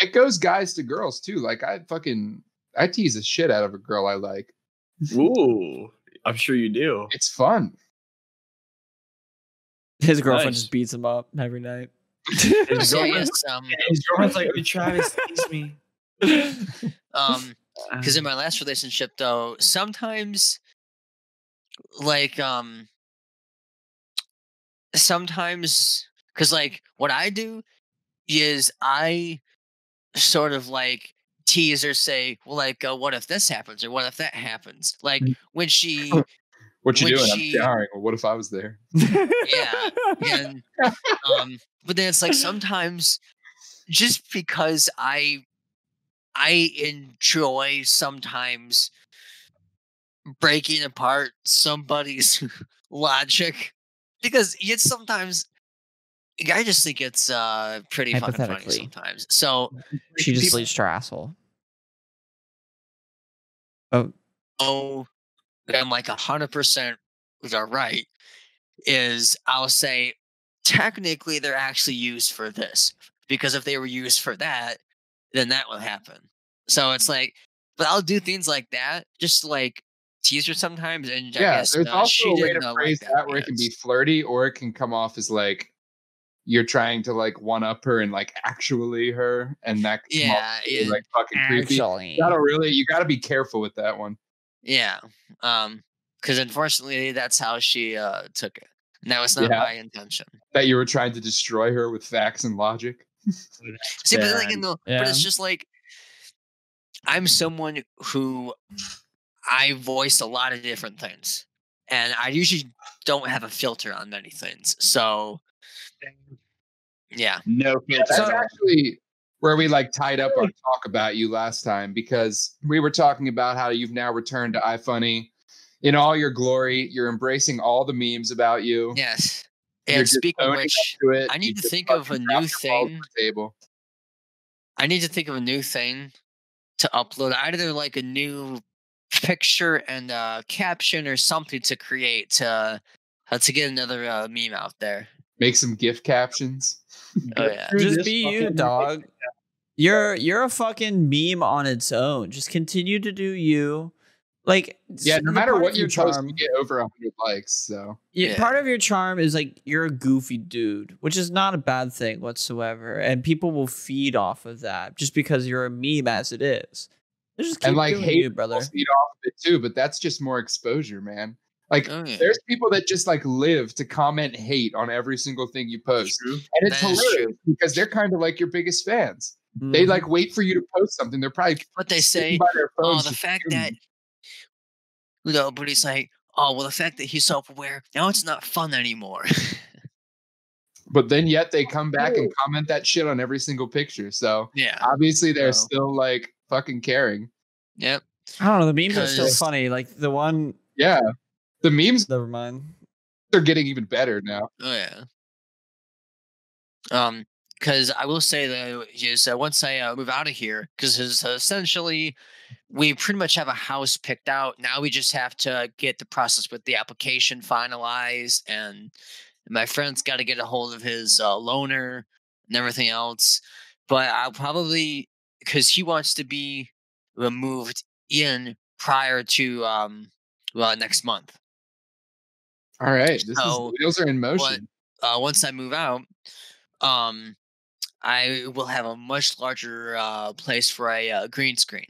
It goes guys to girls too. Like I tease the shit out of a girl I like. Ooh, I'm sure you do. It's fun. His girlfriend just beats him up every night. His girlfriend's like, "Oh, Travis, tease me." Because in my last relationship, though, sometimes, like, because like what I do is I sort of like tease or say, well, like, what if this happens or what if that happens? Like when she, what you doing? She, I'm showering. Well, what if I was there? Yeah. And, but then it's like sometimes, just because I enjoy sometimes breaking apart somebody's logic, because it's sometimes. I just think it's pretty fucking funny sometimes. So she just leaves her asshole. Oh, I'm like 100% right. Is I'll say technically they're actually used for this, because if they were used for that, then that would happen. So it's like, but I'll do things like that, just like tease her sometimes. And yeah, I guess, there's also a way to phrase like that where it can be flirty, or it can come off as like. You're trying to like one up her and like actually her, and that is like fucking creepy. You gotta be careful with that one. Yeah, because unfortunately that's how she took it. And that was not my intention. That you were trying to destroy her with facts and logic. See, but like but it's just like I'm someone who I voice a lot of different things, and I usually don't have a filter on many things, so. Yeah. No. That's actually where we like tied up our talk about you last time, because we were talking about how you've now returned to iFunny in all your glory. You're embracing all the memes about you. Yes. And speaking of which, I need to think of a new thing. I need to think of a new thing to upload. Either like a new picture and a caption or something to create to get another meme out there. Make some GIF captions. Oh, yeah. Just be you, dog. You're a fucking meme on its own. Just continue to do you. Like no matter what you post, you get over 100 likes. So part of your charm is like you're a goofy dude, which is not a bad thing whatsoever, and people will feed off of that just because you're a meme as it is. They just keep doing you, brother. People feed off of it too, but that's just more exposure, man. Like, there's people that just, like, live to comment hate on every single thing you post. True. And it's hilarious because they're kind of, like, your biggest fans. Mm. They, like, wait for you to post something. They're probably what they say, oh, the fact that, you know, but he's like, oh, well, the fact that he's self-aware, now it's not fun anymore. But then yet they come back and comment that shit on every single picture. So, obviously they're still, like, fucking caring. Yep. I don't know. The memes are still funny. Like, the one... Yeah. The memes, never mind. They're getting even better now. Oh yeah. Because I will say though is that once I move out of here, because essentially we pretty much have a house picked out. Now we just have to get the process with the application finalized, and my friend's got to get a hold of his loaner and everything else. But I'll probably, because he wants to be moved in prior to next month. All right, the wheels are in motion. But, once I move out, I will have a much larger place for a green screen,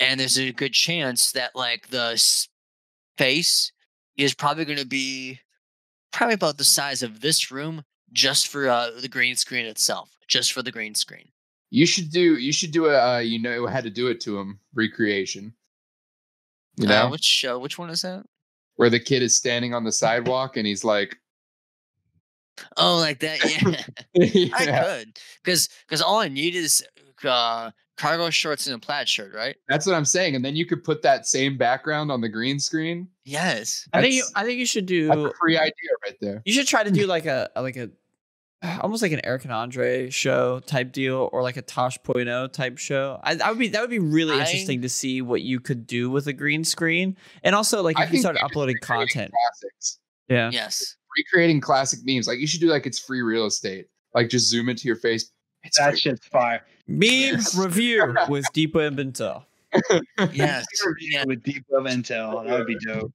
and there's a good chance that like the space is probably going to be about the size of this room just for the green screen itself, just for the green screen. You should do a you know how to do it to him recreation. You know? Which one is that? Where the kid is standing on the sidewalk and he's like, Oh, like that? Yeah, yeah. I could, because all I need is cargo shorts and a plaid shirt, right? That's what I'm saying. And then you could put that same background on the green screen. Yes, that's, I think you should do a free idea right there. You should try to do like a almost like an Eric and Andre show type deal, or like a Tosh.0 type show. That would be really interesting to see what you could do with a green screen, and also like if you started uploading content. Classics. Yeah. Yes. Recreating classic memes. Like you should do like it's free real estate. Like just zoom into your face. That shit's fire. Meme review with Deep Web Intel. Yes. With Deep Web Intel, that would be dope.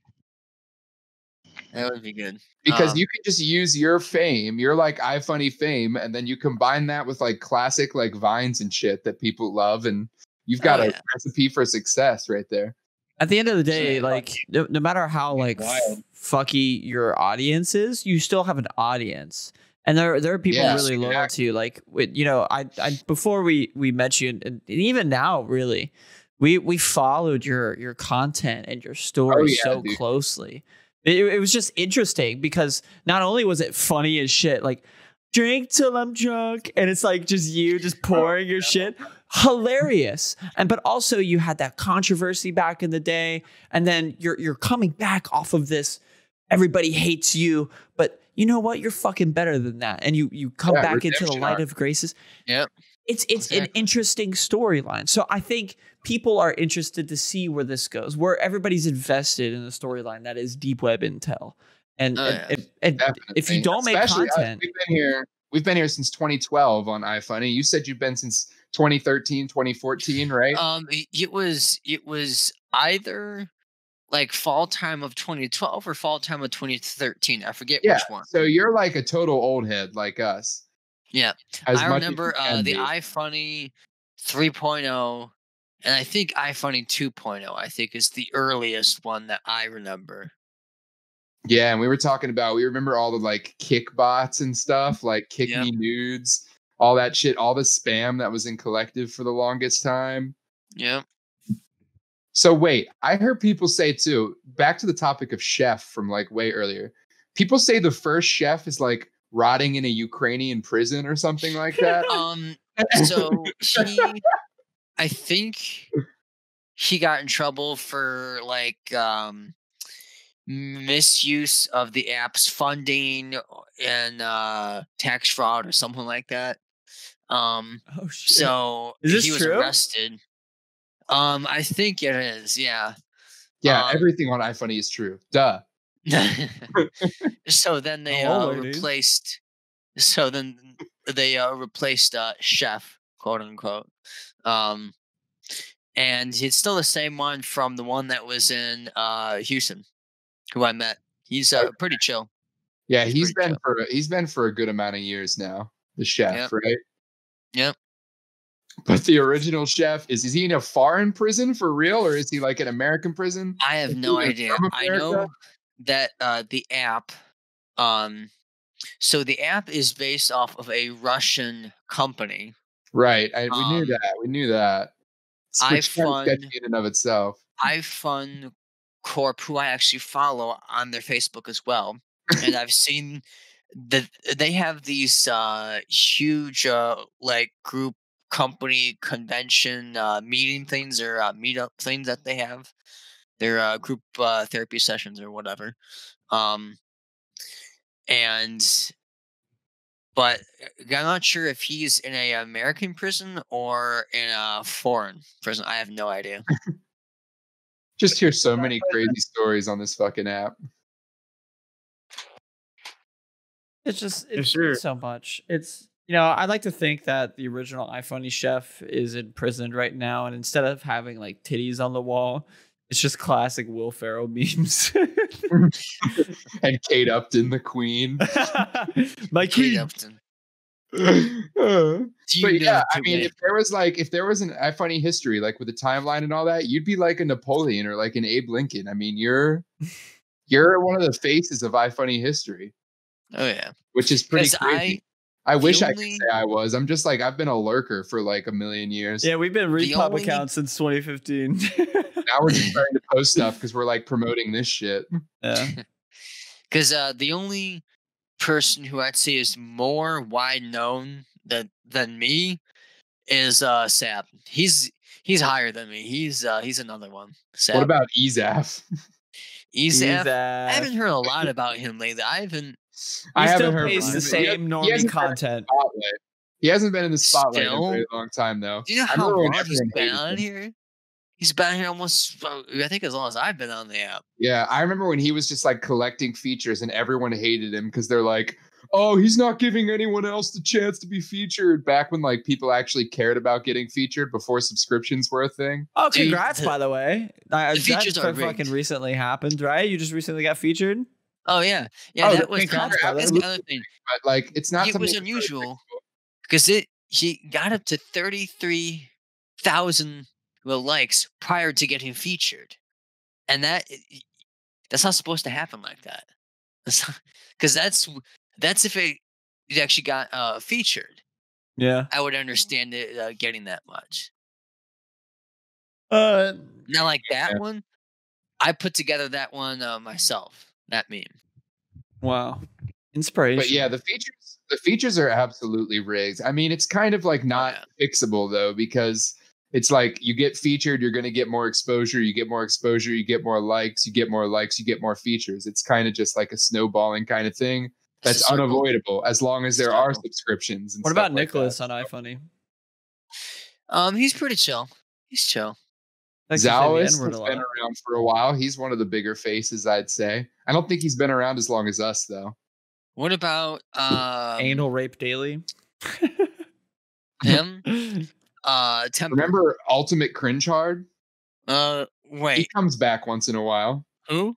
That would be good. Because you can just use your fame, your like iFunny fame, and then you combine that with like classic like vines and shit that people love, and you've got a recipe for success right there. At the end of the day, like no matter how like fucky your audience is, you still have an audience. And there are people really loyal to you. Like, you know, I before we met you, and even now, really, we followed your content and your story so closely. It was just interesting because not only was it funny as shit, like drink till I'm drunk, and it's like just you just pouring your shit, hilarious. But also you had that controversy back in the day, and then you're coming back off of this. Everybody hates you, but you know what? You're fucking better than that, and you come back into the light of graces. Yep, it's exactly. An interesting storyline. So I think people are interested to see where this goes, where everybody's invested in the storyline that is Deep Web Intel. And if you don't especially make content, we've been here since 2012 on iFunny. You said you've been since 2013, 2014, right? It was either like fall time of 2012 or fall time of 2013. I forget which one. So you're like a total old head like us. Yeah. I remember the iFunny 3.0 and I think iFunny 2.0, I think, is the earliest one that I remember. Yeah, and we remember all the like kick bots and stuff, like kick me nudes, all that shit, all the spam that was in Collective for the longest time. Yeah. So wait, I heard people say too, back to the topic of chef from like way earlier, people say the first chef is like rotting in a Ukrainian prison or something like that. So I think he got in trouble for like misuse of the app's funding and tax fraud or something like that. Oh, shit. So he was arrested. I think it is. Yeah. Yeah. Everything on iFunny is true. Duh. So then they replaced chef, quote unquote. And it's still the same one from the one that was in Houston, who I met. He's pretty chill. Yeah, he's been for a good amount of years now. The chef, right? Yep. But the original chef, is he in a foreign prison for real, or is he like an American prison? I have no idea. I know that the app, so the app is based off of a Russian company. Right. We knew that. iFun, in and of itself. iFun Corp, who I actually follow on their Facebook as well. And I've seen that they have these huge like group company convention meeting things or meetup things that they have, their group therapy sessions or whatever, but I'm not sure if he's in a American prison or in a foreign prison. I have no idea. Just hear so many crazy stories on this fucking app. It's so much. You know, I'd like to think that the original iFunny chef is in prison right now, and instead of having like titties on the wall, it's just classic Will Ferrell memes. And Kate Upton, the queen. My Kate Upton. But yeah, I mean, if there was an iFunny history, like with a timeline and all that, you'd be like a Napoleon or like an Abe Lincoln. I mean, you're one of the faces of iFunny history. Oh yeah, which is pretty crazy. I wish I could say I was. I'm just like, I've been a lurker for like a million years. Yeah, we've been repub accounts since 2015. Now we're just starting to post stuff because we're like promoting this shit. Yeah. Because the only person who I'd say is more wide known than me is Sab. He's higher than me. He's another one. Sab. What about Ezaf? Ezaf. I haven't heard a lot about him lately. I haven't heard the same normie content. He hasn't been in the spotlight in a very long time, though. Do you know how long he's been on here? He's been here almost, I think, as long as I've been on the app. Yeah, I remember when he was just like collecting features and everyone hated him because they're like, oh, he's not giving anyone else the chance to be featured. Back when like people actually cared about getting featured before subscriptions were a thing. Oh, congrats, by the way. That fucking recently happened, right? You just recently got featured? Oh, yeah. Yeah, oh, that was the other thing. But like, it's not something. It was unusual because he got up to 33,000 likes prior to getting featured, and that's not supposed to happen like that, because that's if it actually got featured. Yeah, I would understand it getting that much. Now, like that one, I put together that one myself. That meme. Wow, inspiration. But yeah, the features are absolutely rigged. I mean, it's kind of like not fixable though, because it's like you get featured, you're going to get more exposure, you get more exposure, you get more likes, you get more likes, you get more features. It's kind of just like a snowballing kind of thing that's unavoidable as long as there are subscriptions. And what about Nicholas on iFunny? He's pretty chill. He's chill. Zal has been around for a while. He's one of the bigger faces, I'd say. I don't think he's been around as long as us, though. What about Anal Rape Daily? Him? Remember Ultimate Cringe Hard? Wait. He comes back once in a while. Who?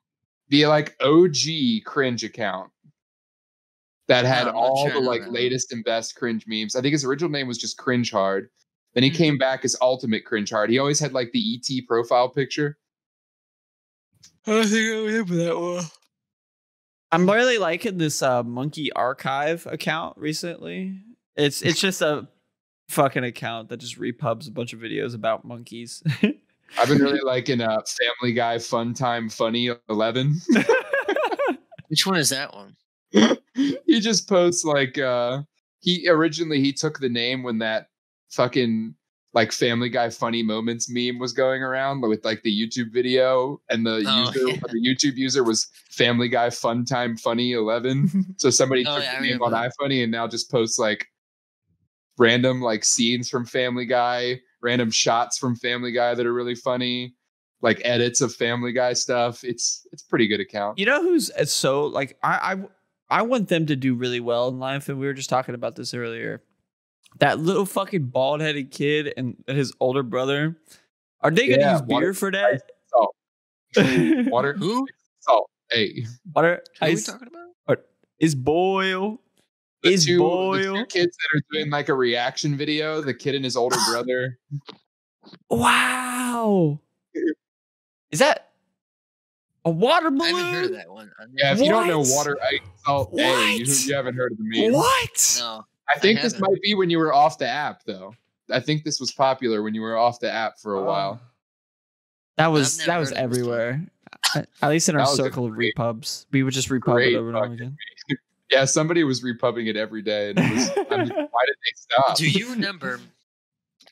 The like OG cringe account that had all the like latest and best cringe memes. I think his original name was just Cringe Hard. Then he came back as Ultimate Cringe Hard. He always had like the ET profile picture. I don't think I remember that one. I'm really liking this Monkey Archive account recently. It's just a fucking account that just repubs a bunch of videos about monkeys. I've been really liking Family Guy Fun Time Funny 11. Which one is that one? He just posts like he took the name when that fucking like Family Guy Funny Moments meme was going around with like the YouTube video, and the YouTube user was Family Guy Fun Time Funny 11. So somebody took the name on iFunny and now just posts like random like scenes from Family Guy, random shots from Family Guy that are really funny, like edits of Family Guy stuff. It's a pretty good account. You know who's so like I want them to do really well in life, and we were just talking about this earlier. That little fucking bald headed kid and his older brother. Are they gonna use water, beer for that? Salt. Water, who? Salt. Hey. Water. What are we talking about? Is boil. The two kids that are doing like a reaction video, the kid and his older brother. Wow. Is that a water balloon? I haven't heard of that one. Yeah, if you don't know water ice salt, you haven't heard of the meme. What? No. I think this might be when you were off the app, though. I think this was popular when you were off the app for a while. That was everywhere. At least in our circle of repubs. We would just repub it over and over again. Yeah, somebody was repubbing it every day, and it was, I mean, why did they stop? Do you remember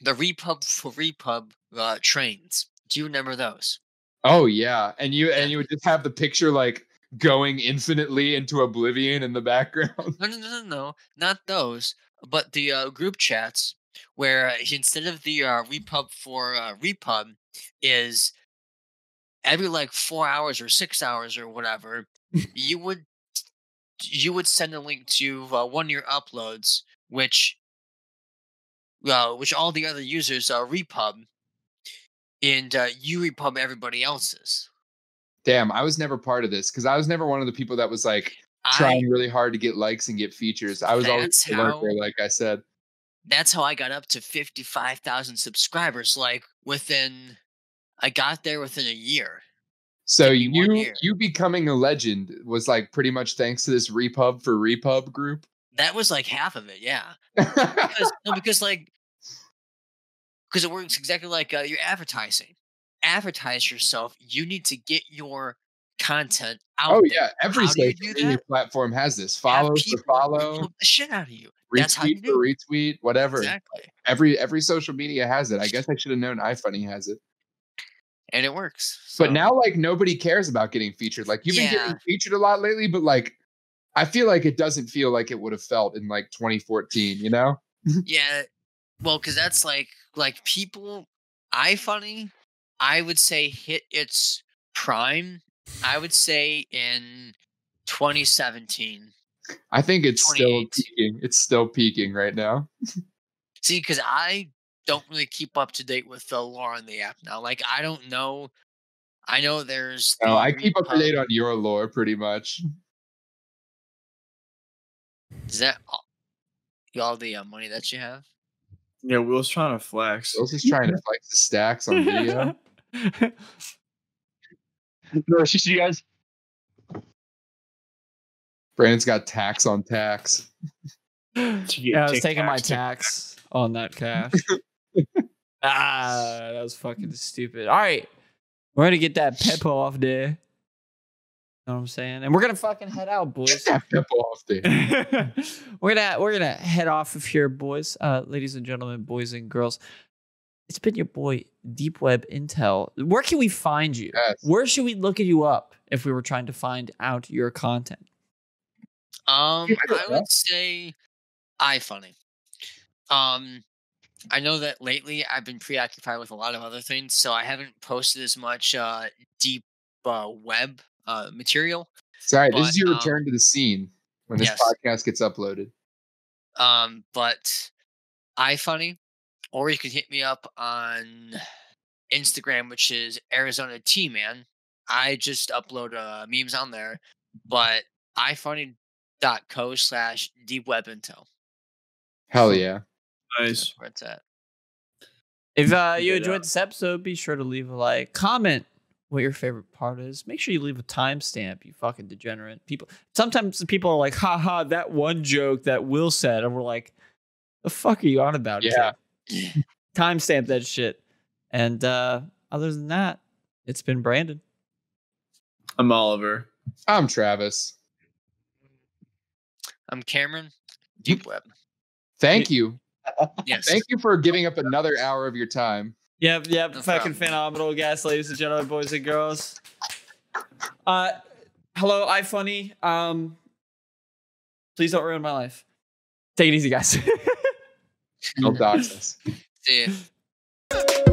the repub for repub trains? Do you remember those? Oh yeah, and you would just have the picture like going infinitely into oblivion in the background. No, not those, but the group chats where instead of the repub for repub is every like 4 hours or 6 hours or whatever, you would send a link to one of your uploads, which all the other users repub, and you repub everybody else's. Damn, I was never part of this because I was never one of the people that was like trying really hard to get likes and get features. I was always lurker, like I said. That's how I got up to 55,000 subscribers. Like I got there within a year. So you becoming a legend was like pretty much thanks to this repub for repub group. That was like half of it, yeah. because it works exactly like your advertising. Advertise yourself. You need to get your content out there. Oh yeah, every social platform has this. Follow for follow. The shit out of you. That's how you do it. Retweet, whatever. Exactly. Every social media has it. I guess I should have known iFunny has it. And it works. So. But now, like, nobody cares about getting featured. Like, you've been getting featured a lot lately, but, like, I feel like it doesn't feel like it would have felt in, like, 2014, you know? Yeah. Well, because that's, like, people... iFunny, I would say, hit its prime, I would say, in 2017. I think it's still peaking. It's still peaking right now. See, because I don't really keep up to date with the lore on the app now. Like, I don't know. I know there's... Oh, I keep up to date on your lore, pretty much. Is that all the money that you have? Yeah, Will's trying to flex. Will's just trying to flex the stacks on video. No, see you guys. Brandon's got tax on tax. Yeah, I was taking my tax on that cash. That was fucking stupid. All right, we're gonna get that Peppo off there. Know what I'm saying? And we're gonna fucking head out, boys. Get that Peppo off there. we're gonna head off of here, boys, ladies and gentlemen, boys and girls. It's been your boy Deep Web Intel. Where can we find you? Yes. Where should we look at you up if we were trying to find out your content? I would say iFunny. I know that lately I've been preoccupied with a lot of other things, so I haven't posted as much deep web material. Sorry, but this is your return to the scene when this podcast gets uploaded. But iFunny, or you can hit me up on Instagram, which is Arizona T-Man. I just upload memes on there, but ifunny.co/deepwebintel. Hell yeah. Nice. Where it's at. If you enjoyed this episode, be sure to leave a like, comment what your favorite part is. Make sure you leave a timestamp, you fucking degenerate people. Sometimes people are like, haha, that one joke that Will said, and we're like, the fuck are you on about? Yeah. Timestamp that shit. And other than that, it's been Brandon. I'm Oliver. I'm Travis. I'm Cameron. Deep Web. Thank you. Yes. Thank you for giving up another hour of your time. Yep. No fucking problem. Phenomenal guys, ladies and gentlemen, boys and girls. Hello, iFunny. Please don't ruin my life. Take it easy, guys. No doctors. See ya.